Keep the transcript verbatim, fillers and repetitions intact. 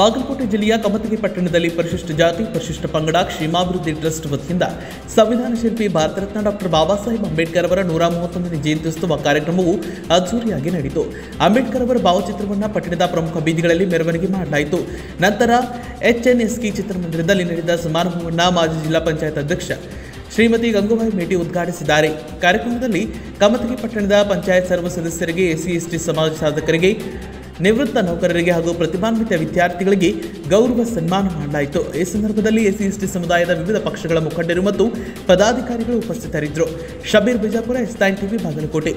ಬಾಗಲಕೋಟೆ ಜಿಲ್ಲೆಯ ಕಮತಗಿ ಪಟ್ಟಣದಲ್ಲಿ ಪರಿಶಿಷ್ಟ ಜಾತಿ ಪರಿಶಿಷ್ಟ ಪಂಗಡ ಕ್ಷೇಮಾಭಿವೃದ್ಧಿ ಟ್ರಸ್ಟ್ ವತಿಯಿಂದ ಸಂವಿಧಾನ ಶಿಲ್ಪಿ ಭಾರತರತ್ನ ಡಾಕ್ಟರ್ ಬಾಬಾಸಾಹೇಬ್ ಅಂಬೇಡ್ಕರ್ ಅವರ ನೂರ ಮೂವತ್ತೊಂದನೇ ಜಯಂತ್ಯುತ್ಸವ ಕಾರ್ಯಕ್ರಮವು ಅದ್ದೂರಿಯಾಗಿ ನಡೆಯಿತು. ಅಂಬೇಡ್ಕರ್ ಅವರ ಭಾವಚಿತ್ರವನ್ನು ಪಟ್ಟಣದ ಪ್ರಮುಖ ಬೀದಿಗಳಲ್ಲಿ ಮೆರವಣಿಗೆ ಮಾಡಲಾಯಿತು. ನಂತರ ಎಚ್ಎನ್ಎಸ್ಕಿ ಚಿತ್ರಮಂದಿರದಲ್ಲಿ ನಡೆದ ಸಮಾರಂಭವನ್ನು ಮಾಜಿ ಜಿಲ್ಲಾ ಪಂಚಾಯತ್ ಅಧ್ಯಕ್ಷ श्रीमती गंगूबाई मेटी उद्घाटिसिदारे. कार्यक्रमदल्लि कमतगी पट्टणद पंचायत सर्व सदस्यरिगे एससी एसटी समाज साधकरिगे निवृत्त नौकररिगे हागू प्रतिभान्वित विद्यार्थिगळिगे गौरव सन्मान माडलायितु. ई संदर्भदल्लि एससी एसटी समुदायद विविध पक्षगळ मुखंडरु मत्तु पदाधिकारिगळु उपस्थितरिद्दरु. Shabir Bijapur S nine TV Bagalkote.